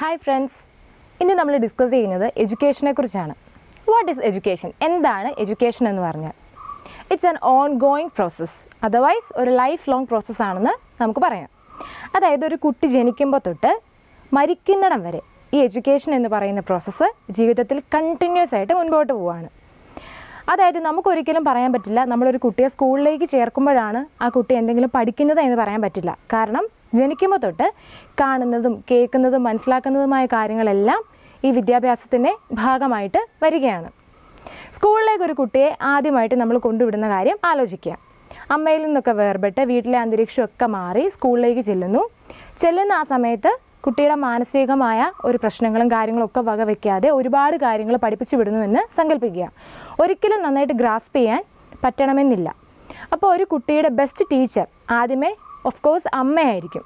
Hi friends, today we will discuss education. What is education? What is education? It's an ongoing process. Otherwise, it's a lifelong process. That is, we genetics. Education is a process that continues to That is, we can't say that school is a Jenikimotote, Kananadum, Cake and the Manslakan, my Karingalella, Ividiabiasatine, Bhagamite, Varigana. School like Uricute, Adi Mite and Namakundu in the Garium, Alogica. A male in the cover better, Wheatley and the Rikshu Kamari, school like Chilanu, Chelena Sameta, Kutera Manasega Maya, or Prashangal and Garingloka Vagavica, Uribad Garingla Padipichibudan in the Sangal Pigia. Oricil and Nanate Graspi and Patanamanilla. A pori could take a best teacher, Adime. Of course, amma aayirikkum.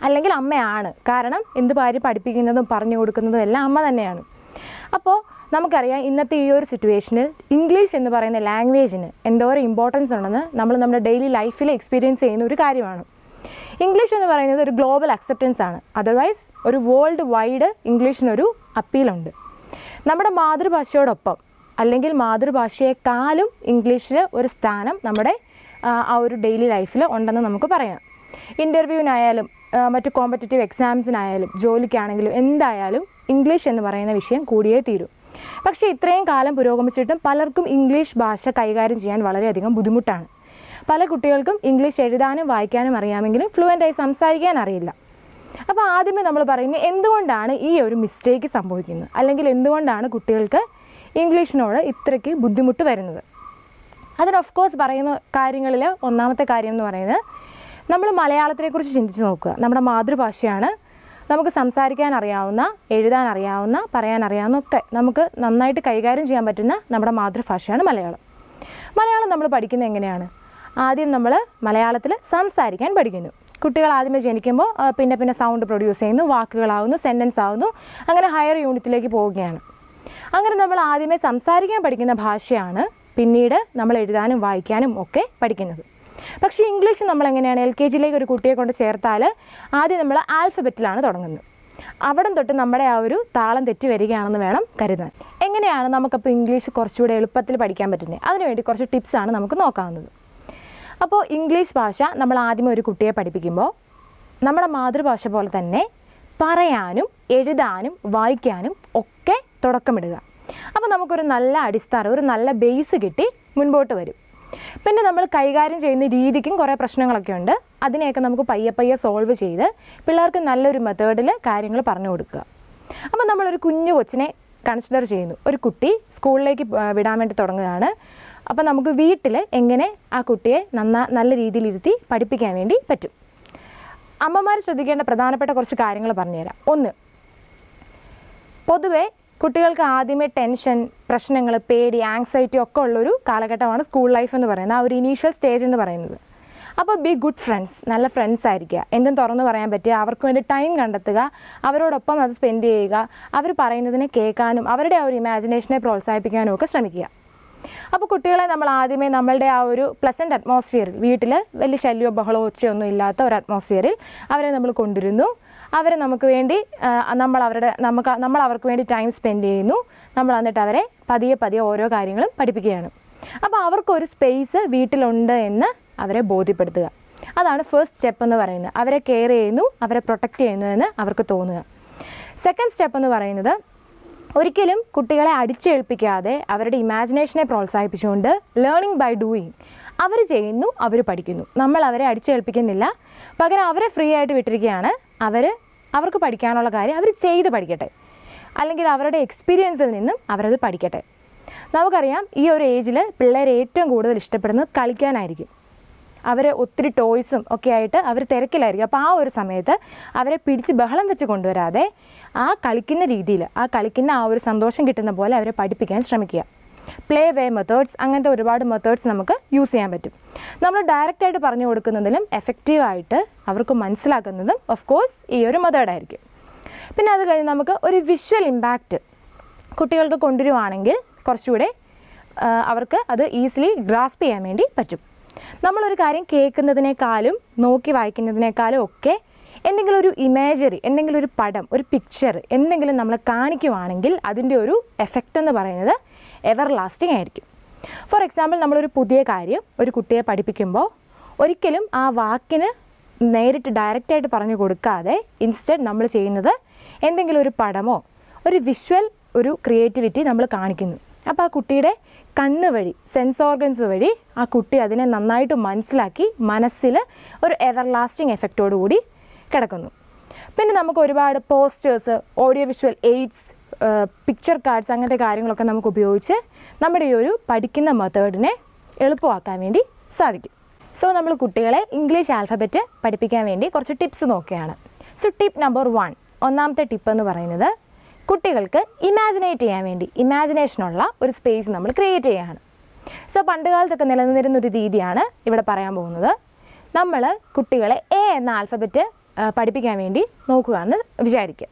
Allengil amma aanu. Karanam endu paari padipikkunnadum paranju kodukkunnadum ellam amma thanneyaanu. Appo namukkariya innathe ee oru situationil English ennu parayna language ine endora importance undennu nammal nammude daily life il experience cheyyunna oru karyamaanu. English ennu parayunathu oru global acceptance aanu. Otherwise, oru world wide English inoru appeal undu. Nammude maatruഭാഷയോടൊപ്പം allengil മാതൃഭാഷയേക്കാളും ഇംഗ്ലീഷിലെ ഒരു സ്ഥാനം നമ്മുടെ our daily life la undannu namukku parayam interview nayalum mattu competitive exams nayalum joli kanengilum endayalum english ennu parayna vishayam koodiye theeru pakshe itrayum kaalam purogamichittum palarkum english bhasha kaigaryam cheyan valare adhigam budhimuttana pala kuttikalkkum english ezhuthanum vaayikkanum ariyamengilum fluent ayi samsarikkan ariyilla appo aadyame nammal parayne endondana ee oru mistake sambhavikkunnu allengil endondana kuttikalkku english nodu ithrake buddhimuttu varunathu That of course, we have to do this. We have to do this. We have to do this. We have to പിന്നീട് നമ്മൾ എഴുതാനും വായിക്കാനും ഒക്കെ പഠിക്കുന്നത്. പക്ഷേ English നമ്മൾ എങ്ങനെയാണ് LKG ലേക്ക് ഒരു കുട്ടിയെ കൊണ്ട് ചേർത്താൽ ആദ്യം നമ്മൾ ആൽഫബറ്റിലാണ് തുടങ്ങുന്നത്. അവിടെ തൊട്ട് നമ്മുടെ ആ ഒരു താളം തെറ്റി വരികയാണെന്ന് വേണം കരുതാൻ. എങ്ങനെയാണ് നമുക്ക് അപ്പോൾ ഇംഗ്ലീഷ് കുറച്ചുകൂടി എളുപ്പത്തിൽ പഠിക്കാൻ പറ്റുന്നത്? അതിനു വേണ്ടി കുറച്ച് ടിപ്സ് ആണ് നമുക്ക് നോക്കാവുന്നത്. അപ്പോൾ ഇംഗ്ലീഷ് ഭാഷ നമ്മൾ ആദ്യം ഒരു കുട്ടിയെ പഠിപ്പിക്കുമ്പോൾ നമ്മുടെ മാതൃഭാഷ പോലെ തന്നെ പറയാനും എഴുതാനും വായിക്കാനും ഒക്കെ തുടക്കമിടുക. അപ്പോൾ നമുക്ക് ഒരു നല്ല അടിസ്ഥാനം ഒരു നല്ല ബേസ് കിട്ടി മുൻപോട്ട് വരും. പിന്നെ നമ്മൾ കൈകാര്യം ചെയ്യുന്ന രീതിക്കും കുറേ പ്രശ്നങ്ങളൊക്കെ ഉണ്ട്. അതിനെയൊക്കെ നമുക്ക് പയ്യെ സോൾവ് ചെയ്ത് പിള്ളേർക്ക് നല്ലൊരു മെത്തേഡിൽ കാര്യങ്ങൾ പറഞ്ഞു കൊടുക്കുക. അപ്പോൾ നമ്മൾ ഒരു കുഞ്ഞു കൊച്ചിനെ കൺസിഡർ ചെയ്യുന്നു. ഒരു കുട്ടി സ്കൂളിലേക്ക് വിടാൻ വേണ്ടി തുടങ്ങുകയാണ്. അപ്പോൾ നമുക്ക് വീട്ടിൽ എങ്ങനെ ആ കുട്ടിയെ നല്ല രീതിയിൽ ഇരുത്തി പഠിപ്പിക്കാൻ വേണ്ടി പറ്റും. അമ്മമാർ ശ്രദ്ധിക്കേണ്ട പ്രധാനപ്പെട്ട കുറച്ച് കാര്യങ്ങൾ പറഞ്ഞു തരാം. ഒന്ന് പൊതുവേ കുട്ടികൾക്ക് ആദ്യമേ ടെൻഷൻ പ്രശ്നങ്ങൾ പേടി ആങ്സൈറ്റി ഒക്കെ ഉള്ള ഒരു കാലഘട്ടമാണ് സ്കൂൾ ലൈഫ് എന്ന് പറയുന്നത് ആ ഒരു ഇനിഷ്യൽ സ്റ്റേജ് എന്ന് പറയുന്നത് അപ്പോൾ ബി ഗുഡ് ഫ്രണ്ട്സ് നല്ല ഫ്രണ്ട്സ് ആയിരിക്കുക എന്തും തുറന്ന് പറയാൻ പറ്റുക അവർക്ക് വേണ്ടി ടൈം കണ്ടെത്തുക അവരോടൊപ്പം അത് സ്പെൻഡ് ചെയ്യുക അവർ പറയുന്നതിനെ കേൾക്കാനും അവരുടെ ആ ഒരു ഇമാജിനേഷനെ പ്രോത്സാഹിപ്പിക്കാനും ഒക്കെ ശ്രമിക്കുക അപ്പോൾ കുട്ടികളെ നമ്മൾ ആദ്യമേ നമ്മളുടെ ആ ഒരു പ്ലസന്റ് അറ്റ്മോസ്ഫിയറിൽ വീട്ടിൽ വലിയ ശല്യമോ ബഹളമോ ഒച്ചയൊന്നും ഇല്ലാത്ത ഒരു അറ്റ്മോസ്ഫിയറിൽ അവരെ നമ്മൾ കൊണ്ടുവരുന്നു അവരെ നമുക്ക് വേണ്ടി നമ്മൾ അവർക്ക് വേണ്ടി ടൈം സ്പെൻഡ് ചെയ്യുന്നു നമ്മൾ എന്നിട്ട് അവരെ പതിയെ ഓരോ കാര്യങ്ങളും പഠിപ്പിക്കുകയാണ് അപ്പോൾ അവർക്ക് ഒരു സ്പേസ് വീട്ടിലുണ്ട് എന്ന് അവരെ ബോധ്യപ്പെടുത്തുക അതാണ് ഫസ്റ്റ് സ്റ്റെപ്പ് എന്ന് പറയുന്നത് അവരെ കെയർ ചെയ്യുന്നു അവരെ പ്രൊട്ടക്റ്റ് ചെയ്യുന്നു എന്ന് അവർക്ക് തോന്നുക സെക്കൻഡ് സ്റ്റെപ്പ് എന്ന് പറയുന്നത് ഒരിക്കലും കുട്ടികളെ അടിച്ചേൽപ്പിക്കാതെ അവരുടെ ഇമാജിനേഷനെ പ്രോത്സാഹിപ്പിച്ചുകൊണ്ട് ലേണിംഗ് ബൈ ഡൂയിങ് അവർ ചെയ്യുന്നു അവർ പഠിക്കുന്നു നമ്മൾ അവരെ അടിച്ചേൽപ്പിക്കുന്നില്ല പകരം അവരെ ഫ്രീ ആയിട്ട് വിട്ടിരിക്കുകയാണ് അവർക്ക് പഠിക്കാനുള്ള കാര്യം അവർ ചെയ്ത് പഠിക്കട്ടെ അല്ലെങ്കിൽ അവരുടെ എക്സ്പീരിയൻസിൽ നിന്നും അവരത് പഠിക്കട്ടെ നമുക്കറിയാം ഈ ഒരു ഏജിൽ പിള്ളേർ ഏറ്റവും കൂടുതൽ ഇഷ്ടപ്പെടുന്നത് കളിക്കാനായിരിക്കും അവർ ഒത്തിരി ടോയ്സും ഒക്കെ ആയിട്ട് അവർ തിരക്കിലായിരിക്കും അപ്പോൾ ആ ഒരു സമയത്ത് അവരെ പിടിച്ച് ബഹളം വെച്ച് കൊണ്ടുവരാതെ ആ കളിക്കുന്ന രീതിയിൽ ആ കളിക്കുന്ന ആ ഒരു സന്തോഷം കിട്ടുന്ന പോലെ അവരെ പഠിപ്പിക്കാൻ ശ്രമിക്കുക പ്ലേ വേ മെത്തേഡ്സ് അങ്ങനത്തെ ഒരുപാട് മെത്തേഡ്സ് നമുക്ക് യൂസ് ചെയ്യാൻ പറ്റും നമ്മൾ ഡയറക്റ്റായിട്ട് പറഞ്ഞു കൊടുക്കുന്നതിലും എഫക്റ്റീവായിട്ട് അവർക്ക് മനസ്സിലാക്കുന്നതും ഓഫ് കോഴ്സ് ഈ ഒരു മെത്തേഡായിരിക്കും പിന്നെ അത് കഴിഞ്ഞ് നമുക്ക് ഒരു വിഷ്വൽ ഇമ്പാക്റ്റ് കുട്ടികൾക്ക് കൊണ്ടുവരുവാണെങ്കിൽ കുറച്ചുകൂടെ അവർക്ക് അത് ഈസിലി ഗ്രാസ്പ് ചെയ്യാൻ വേണ്ടി പറ്റും നമ്മളൊരു കാര്യം കേൾക്കുന്നതിനേക്കാളും നോക്കി വായിക്കുന്നതിനേക്കാളും ഒക്കെ എന്തെങ്കിലും ഒരു ഇമേജറി, എന്തെങ്കിലും ഒരു പടം, ഒരു പിക്ചർ എന്തെങ്കിലും നമ്മൾ കാണിക്കുവാണെങ്കിൽ അതിൻ്റെ ഒരു എഫക്റ്റ് എന്ന് പറയുന്നത് എവർ ലാസ്റ്റിംഗ് ആയിരിക്കും. ഫോർ എക്സാമ്പിൾ, നമ്മളൊരു പുതിയ കാര്യം ഒരു കുട്ടിയെ പഠിപ്പിക്കുമ്പോൾ ഒരിക്കലും ആ വാക്കിന് നേരിട്ട് ഡയറക്റ്റായിട്ട് പറഞ്ഞു കൊടുക്കാതെ ഇൻസ്റ്റഡ് നമ്മൾ ചെയ്യുന്നത് എന്തെങ്കിലും ഒരു പടമോ ഒരു വിഷ്വൽ ഒരു ക്രിയേറ്റിവിറ്റി നമ്മൾ കാണിക്കുന്നു. അപ്പോൾ ആ കുട്ടിയുടെ കണ്ണ് വഴി, സെൻസ് ഓർഗൻസ് വഴി ആ കുട്ടി അതിനെ നന്നായിട്ട് മനസ്സിലാക്കി മനസ്സിൽ ഒരു എവർലാസ്റ്റിംഗ് എഫക്റ്റോടുകൂടി കിടക്കുന്നു. പിന്നെ നമുക്ക് ഒരുപാട് posters, audio visual aids, picture cards അങ്ങനത്തെ കാര്യങ്ങളൊക്കെ നമുക്ക് ഉപയോഗിച്ച് നമ്മുടെ ഈ ഒരു പഠിക്കുന്ന മെത്തേഡിനെ എളുപ്പമാക്കാൻ വേണ്ടി സാധിക്കും. സോ നമ്മൾ കുട്ടികളെ ഇംഗ്ലീഷ് ആൽഫബറ്റ് പഠിപ്പിക്കാൻ വേണ്ടി കുറച്ച് ടിപ്സ് നോക്കുകയാണ്. സോ ടിപ്പ് നമ്പർ 1, ഒന്നാമത്തെ ടിപ്പ് എന്ന് പറയുന്നത് കുട്ടികൾക്ക് ഇമാജിനേറ്റ് ചെയ്യാൻ വേണ്ടി ഇമാജിനേഷനുള്ള ഒരു സ്പേസ് നമ്മൾ ക്രിയേറ്റ് ചെയ്യുകയാണ്. സോ പണ്ട് കാലത്തൊക്കെ നിലനിന്നിരുന്നൊരു രീതിയാണ് ഇവിടെ പറയാൻ പോകുന്നത്. നമ്മൾ കുട്ടികളെ എ എന്ന ആൽഫബറ്റ് പഠിപ്പിക്കാൻ വേണ്ടി നോക്കുകയാണെന്ന് വിചാരിക്കുക.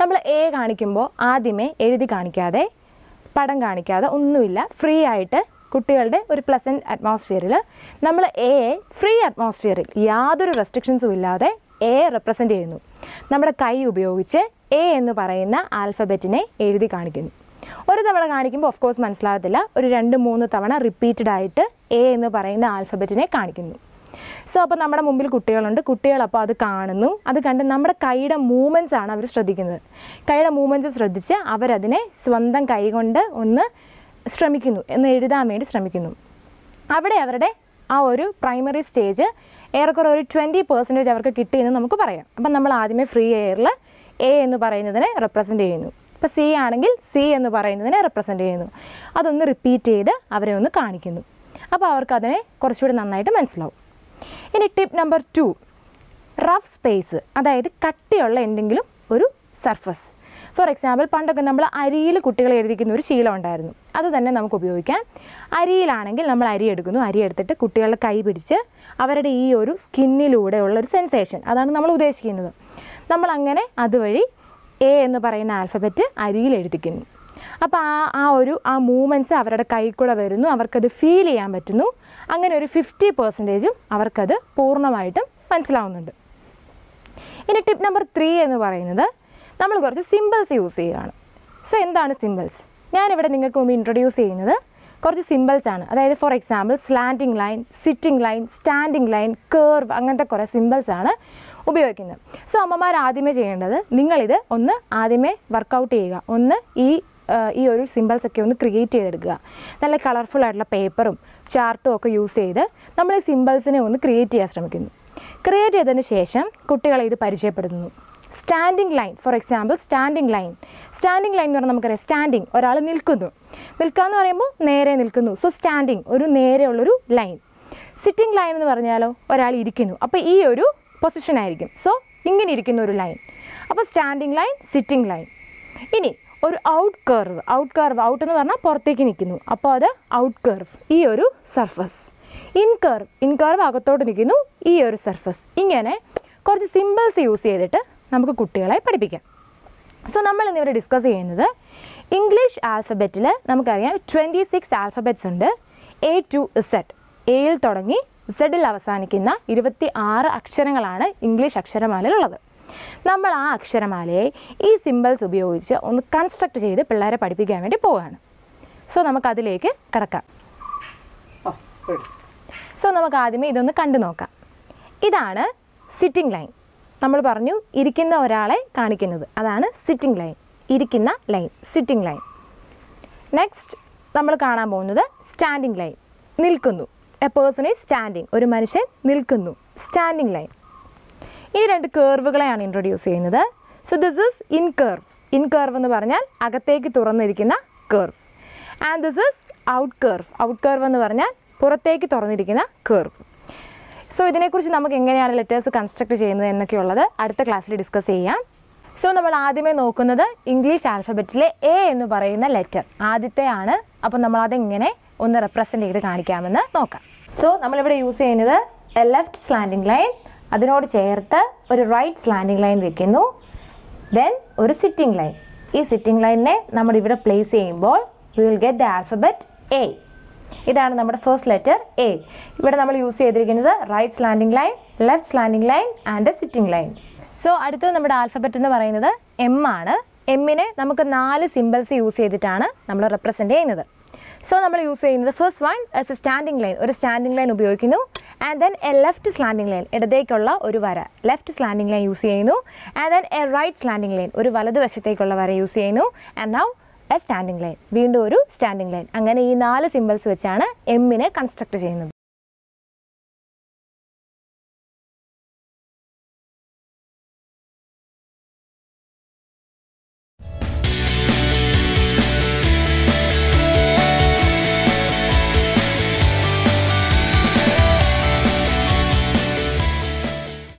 നമ്മൾ എ കാണിക്കുമ്പോൾ ആദ്യമേ എഴുതി കാണിക്കാതെ, പടം കാണിക്കാതെ ഒന്നുമില്ല, ഫ്രീ ആയിട്ട് കുട്ടികളുടെ ഒരു പ്ലസൻറ്റ് അറ്റ്മോസ്ഫിയറിൽ നമ്മൾ എയെ ഫ്രീ അറ്റ്മോസ്ഫിയറിൽ യാതൊരു റെസ്ട്രിക്ഷൻസും ഇല്ലാതെ എ റെപ്രസെൻ്റ് ചെയ്യുന്നു. നമ്മുടെ കൈ ഉപയോഗിച്ച് എ എന്ന് പറയുന്ന ആൽഫബറ്റിനെ എഴുതി കാണിക്കുന്നു. ഒരു തവണ കാണിക്കുമ്പോൾ ഓഫ് കോഴ്സ് മനസ്സിലാകത്തില്ല, ഒരു 2-3 തവണ റിപ്പീറ്റഡ് ആയിട്ട് എ എന്ന് പറയുന്ന ആൽഫബറ്റിനെ കാണിക്കുന്നു. സോ അപ്പോൾ നമ്മുടെ മുമ്പിൽ കുട്ടികളുണ്ട്, കുട്ടികളപ്പോൾ അത് കാണുന്നു, അത് കണ്ട് നമ്മുടെ കൈയുടെ മൂവ്മെൻറ്റ്സ് ആണ് അവർ ശ്രദ്ധിക്കുന്നത്. കൈയുടെ മൂവ്മെൻറ്റ്സ് ശ്രദ്ധിച്ച് അവരതിനെ സ്വന്തം കൈ കൊണ്ട് ഒന്ന് ശ്രമിക്കുന്നു, എന്ന് എഴുതാൻ വേണ്ടി ശ്രമിക്കുന്നു. അവിടെ അവരുടെ ആ ഒരു പ്രൈമറി സ്റ്റേജ് ഏറെക്കുറെ ഒരു 20% അവർക്ക് കിട്ടിയെന്ന് നമുക്ക് പറയാം. അപ്പം നമ്മൾ ആദ്യമേ ഫ്രീ എയറിൽ എ എന്ന് പറയുന്നതിനെ റെപ്രസെൻ്റ് ചെയ്യുന്നു. ഇപ്പോൾ സി ആണെങ്കിൽ സി എന്ന് പറയുന്നതിനെ റെപ്രസെൻ്റ് ചെയ്യുന്നു. അതൊന്ന് റിപ്പീറ്റ് ചെയ്ത് അവരെ ഒന്ന് കാണിക്കുന്നു. അപ്പോൾ അവർക്ക് അതിനെ കുറച്ചുകൂടി നന്നായിട്ട് മനസ്സിലാവും. ഇനി ടിപ്പ് നമ്പർ 2, റഫ് സ്പേസ്, അതായത് കട്ടിയുള്ള എന്തെങ്കിലും ഒരു സർഫസ്. ഫോർ എക്സാമ്പിൾ, പണ്ടൊക്കെ നമ്മൾ അരിയിൽ കുട്ടികളെ എഴുതിക്കുന്ന ഒരു ശീലം ഉണ്ടായിരുന്നു, അത് തന്നെ നമുക്ക് ഉപയോഗിക്കാം. അരിയിലാണെങ്കിൽ നമ്മൾ അരി എടുക്കുന്നു, അരി എടുത്തിട്ട് കുട്ടികളുടെ കൈ പിടിച്ച് അവരുടെ ഈ ഒരു സ്കിന്നിലൂടെയുള്ള ഒരു സെൻസേഷൻ, അതാണ് നമ്മൾ ഉദ്ദേശിക്കുന്നത്. നമ്മളങ്ങനെ അതുവഴി എ എന്ന് പറയുന്ന ആൽഫബറ്റ് അരിയിൽ എഴുതിക്കുന്നു. അപ്പോൾ ആ മൂവ്മെൻറ്റ്സ് അവരുടെ കൈയിൽ കൂടെ വരുന്നു, അവർക്കത് ഫീൽ ചെയ്യാൻ പറ്റുന്നു. അങ്ങനെ ഒരു 50% അവർക്കത് പൂർണ്ണമായിട്ടും മനസ്സിലാവുന്നുണ്ട്. ഇനി ടിപ്പ് നമ്പർ 3 എന്ന് പറയുന്നത് നമ്മൾ കുറച്ച് സിമ്പിൾസ് യൂസ് ചെയ്യുകയാണ്. സോ എന്താണ് സിമ്പിൾസ്? ഞാനിവിടെ നിങ്ങൾക്ക് മുമ്പ് ഇൻട്രൊഡ്യൂസ് ചെയ്യുന്നത് കുറച്ച് സിമ്പിൾസാണ്. അതായത് for example, slanting line, sitting line, standing line, curve, അങ്ങനത്തെ കുറേ സിമ്പിൾസാണ് ഉപയോഗിക്കുന്നത്. സോ അമ്മമാർ ആദ്യമേ ചെയ്യേണ്ടത്, നിങ്ങളിത് ഒന്ന് ആദ്യമേ വർക്കൗട്ട് ചെയ്യുക, ഒന്ന് ഈ ഒരു സിമ്പിൾസൊക്കെ ഒന്ന് ക്രിയേറ്റ് ചെയ്തെടുക്കുക. നല്ല കളർഫുൾ ആയിട്ടുള്ള പേപ്പറും ചാർട്ടും ഒക്കെ യൂസ് ചെയ്ത് നമ്മൾ ഈ സിമ്പിൾസിനെ ഒന്ന് ക്രിയേറ്റ് ചെയ്യാൻ ശ്രമിക്കുന്നു. ക്രിയേറ്റ് ചെയ്തതിന് ശേഷം കുട്ടികളെ ഇത് പരിചയപ്പെടുത്തുന്നു. Standing line, for example standing line. Standing line എന്ന് പറഞ്ഞാൽ നമുക്കറിയാം, സ്റ്റാൻഡിങ് ഒരാൾ നിൽക്കുന്നു, നിൽക്കാമെന്ന് പറയുമ്പോൾ നേരെ നിൽക്കുന്നു. സോ സ്റ്റാൻഡിങ് ഒരു നേരെയുള്ളൊരു ലൈൻ. സിറ്റിംഗ് ലൈൻ എന്ന് പറഞ്ഞാലോ ഒരാൾ ഇരിക്കുന്നു, അപ്പോൾ ഈ ഒരു പൊസിഷനായിരിക്കും. സോ ഇങ്ങനെ ഇരിക്കുന്ന ഒരു ലൈൻ. അപ്പോൾ സ്റ്റാൻഡിങ് ലൈൻ, സിറ്റിംഗ് ലൈൻ. ഇനി ഒരു ഔട്ട് കർവ്, ഔട്ട് എന്ന് പറഞ്ഞാൽ പുറത്തേക്ക് നിൽക്കുന്നു, അപ്പോൾ അത് ഔട്ട് കർവ്, ഈ ഒരു സർഫസ്. ഇൻ കർവ് അകത്തോട്ട് നിൽക്കുന്നു, ഈ ഒരു സർഫസ്. ഇങ്ങനെ കുറച്ച് സിമ്പിൾസ് യൂസ് ചെയ്തിട്ട് നമുക്ക് കുട്ടികളെ പഠിപ്പിക്കാം. സോ നമ്മളിന്നിവിടെ ഡിസ്കസ് ചെയ്യുന്നത് ഇംഗ്ലീഷ് ആൽഫബറ്റിൽ നമുക്കറിയാം 26 ആൽഫബറ്റ്സ് ഉണ്ട്. A to Z, എയിൽ തുടങ്ങി സെഡിൽ അവസാനിക്കുന്ന 26 അക്ഷരങ്ങളാണ് ഇംഗ്ലീഷ് അക്ഷരമാലയിലുള്ളത്. നമ്മൾ ആ അക്ഷരമാലയെ ഈ സിമ്പിൾസ് ഉപയോഗിച്ച് ഒന്ന് കൺസ്ട്രക്റ്റ് ചെയ്ത് പിള്ളേരെ പഠിപ്പിക്കാൻ വേണ്ടി പോവുകയാണ്. സോ നമുക്കതിലേക്ക് കിടക്കാം. സോ നമുക്ക് ആദ്യമേ ഇതൊന്ന് കണ്ടു നോക്കാം. ഇതാണ് സിറ്റിംഗ് ലൈൻ. നമ്മൾ പറഞ്ഞു ഇരിക്കുന്ന ഒരാളെ കാണിക്കുന്നത്, അതാണ് സിറ്റിംഗ് ലൈൻ, ഇരിക്കുന്ന ലൈൻ, സിറ്റിംഗ് ലൈൻ. നെക്സ്റ്റ് നമ്മൾ കാണാൻ പോകുന്നത് സ്റ്റാൻഡിംഗ് ലൈൻ, നിൽക്കുന്നു. എ പേഴ്സൺ ഈസ് സ്റ്റാൻഡിങ്, ഒരു മനുഷ്യൻ നിൽക്കുന്നു, സ്റ്റാൻഡിംഗ് ലൈൻ. ഈ 2 കർവുകളെയാണ് ഇൻട്രൊഡ്യൂസ് ചെയ്യുന്നത്. So this is in curve. In curve എന്ന് പറഞ്ഞാൽ അകത്തേക്ക് തുറന്നിരിക്കുന്ന curve. And this is out curve. Out curve എന്ന് പറഞ്ഞാൽ പുറത്തേക്ക് തുറന്നിരിക്കുന്ന കർവ്. സോ ഇതിനെക്കുറിച്ച് നമുക്ക് എങ്ങനെയാണ് ലെറ്റേഴ്സ് കൺസ്ട്രക്ട് ചെയ്യുന്നത് എന്നൊക്കെയുള്ളത് അടുത്ത ക്ലാസ്സിൽ ഡിസ്കസ് ചെയ്യാം. സോ നമ്മൾ ആദ്യമേ നോക്കുന്നത് ഇംഗ്ലീഷ് ആൽഫബറ്റിലെ എ എന്ന് പറയുന്ന ലെറ്റർ, ആദ്യത്തെ ആണ്. അപ്പോൾ നമ്മളതെങ്ങനെ ഒന്ന് റെപ്രസെൻ്റ് ചെയ്ത് കാണിക്കാമെന്ന് നോക്കാം. സോ നമ്മളിവിടെ യൂസ് ചെയ്യുന്നത് എ ലെഫ്റ്റ് സ്ലാൻഡിംഗ് ലൈൻ, അതിനോട് ചേർത്ത് ഒരു റൈറ്റ് സ്ലാൻഡിംഗ് ലൈൻ വയ്ക്കുന്നു. ദെൻ ഒരു സിറ്റിംഗ് ലൈൻ. ഈ സിറ്റിംഗ് ലൈനിനെ നമ്മളിവിടെ പ്ലേസ് ചെയ്യുമ്പോൾ we will get the alphabet A. ഇതാണ് നമ്മുടെ ഫസ്റ്റ് ലെറ്റർ എ. ഇവിടെ നമ്മൾ യൂസ് ചെയ്തിരിക്കുന്നത് right slanting line, left slanting line and sitting line. So, അടുത്ത നമ്മുടെ ആൽഫബറ്റ് എന്ന് പറയുന്നത് M ആണ്. M നെ നമുക്ക് നാല് സിംബൽസ് യൂസ് ചെയ്തിട്ടാണ് നമ്മൾ റെപ്രസെന്റ് ചെയ്യുന്നത്. So, നമ്മൾ യൂസ് ചെയ്യുന്നത് first one as a standing line, ഒരു സ്റ്റാൻഡിംഗ് ലൈൻ ഉപയോഗിക്കുന്നു. And then a left slanting line, ഇടത്തേക്കുള്ള ഒരു വര, ലെഫ്റ്റ് സ്ലാൻഡിംഗ് ലൈൻ യൂസ് ചെയ്യുന്നു. And then a right slanting line, ഒരു വലതുവശത്തേക്കുള്ള വര യൂസ് ചെയ്യുന്നു. And now a standing line, വീണ്ടും ഒരു സ്റ്റാൻഡിംഗ് ലൈൻ. അങ്ങനെ ഈ നാല് സിംബൽസ് വെച്ചാണ് M നെ കൺസ്ട്രക്ട് ചെയ്യുന്നത്.